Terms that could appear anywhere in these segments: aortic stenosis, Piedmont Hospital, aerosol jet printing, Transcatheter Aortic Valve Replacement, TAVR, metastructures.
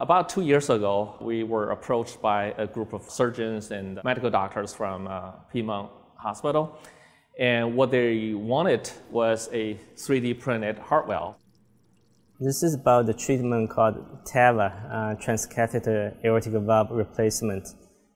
About 2 years ago, we were approached by a group of surgeons and medical doctors from Piedmont Hospital. And what they wanted was a 3D printed heart valve. This is about the treatment called TAVR, Transcatheter Aortic Valve Replacement.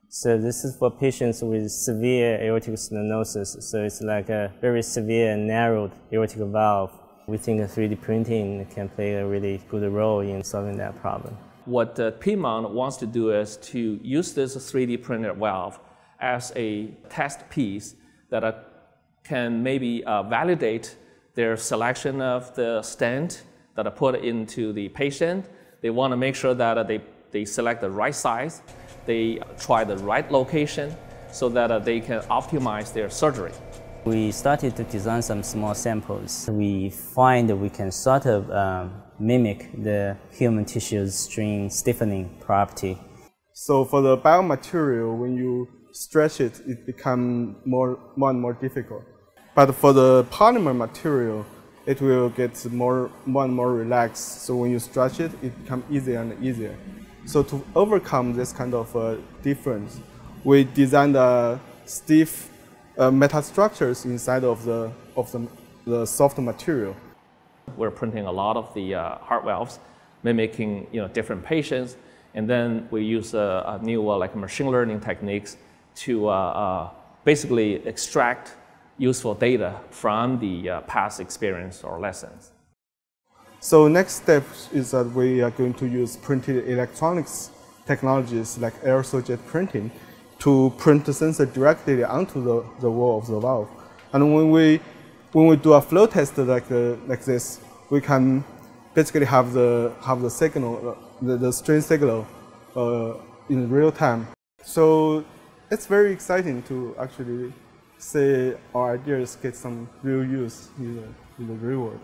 So this is for patients with severe aortic stenosis. So it's like a very severe narrowed aortic valve. We think 3D printing can play a really good role in solving that problem. What Piedmont wants to do is to use this 3D printed valve as a test piece that can maybe validate their selection of the stent that are put into the patient. They want to make sure that they select the right size, they try the right location, so that they can optimize their surgery. We started to design some small samples. We find that we can sort of mimic the human tissue's string stiffening property. So for the biomaterial, when you stretch it, it becomes more and more difficult. But for the polymer material, it will get more and more relaxed. So when you stretch it, it becomes easier and easier. So to overcome this kind of difference, we designed stiff metastructures inside of the soft material. We're printing a lot of the heart valves, mimicking different patients, and then we use new like machine learning techniques to basically extract useful data from the past experience or lessons. So next step is that we are going to use printed electronics technologies like aerosol jet printing to print the sensor directly onto the wall of the valve. And when we do a flow test like this, we can basically have the signal, the strain signal, in real time. So it's very exciting to actually see our ideas get some real use in the real world.